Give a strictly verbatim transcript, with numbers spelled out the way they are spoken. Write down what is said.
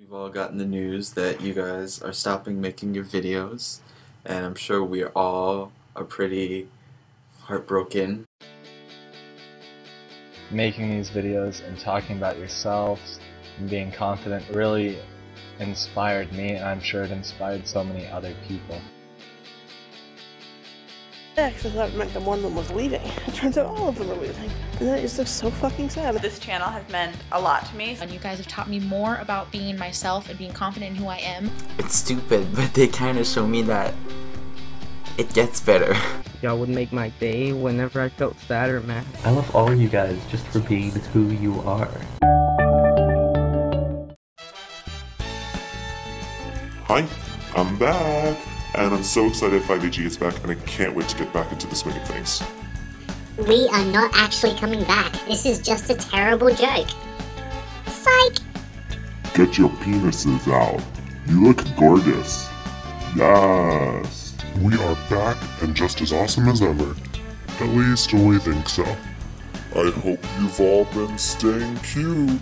We've all gotten the news that you guys are stopping making your videos, and I'm sure we all are pretty heartbroken. Making these videos and talking about yourselves and being confident really inspired me, and I'm sure it inspired so many other people. I actually thought it meant that one of them was leaving. It turns out all of them are leaving. And that is just so fucking sad. This channel has meant a lot to me. And you guys have taught me more about being myself and being confident in who I am. It's stupid, but they kind of show me that it gets better. Y'all would make my day whenever I felt sad or mad. I love all you guys just for being who you are. Hi, I'm back. And I'm so excited five A G is back, and I can't wait to get back into the swing of things. We are not actually coming back. This is just a terrible joke. Psych! Get your penises out. You look gorgeous. Yes! We are back and just as awesome as ever. At least we think so. I hope you've all been staying cute.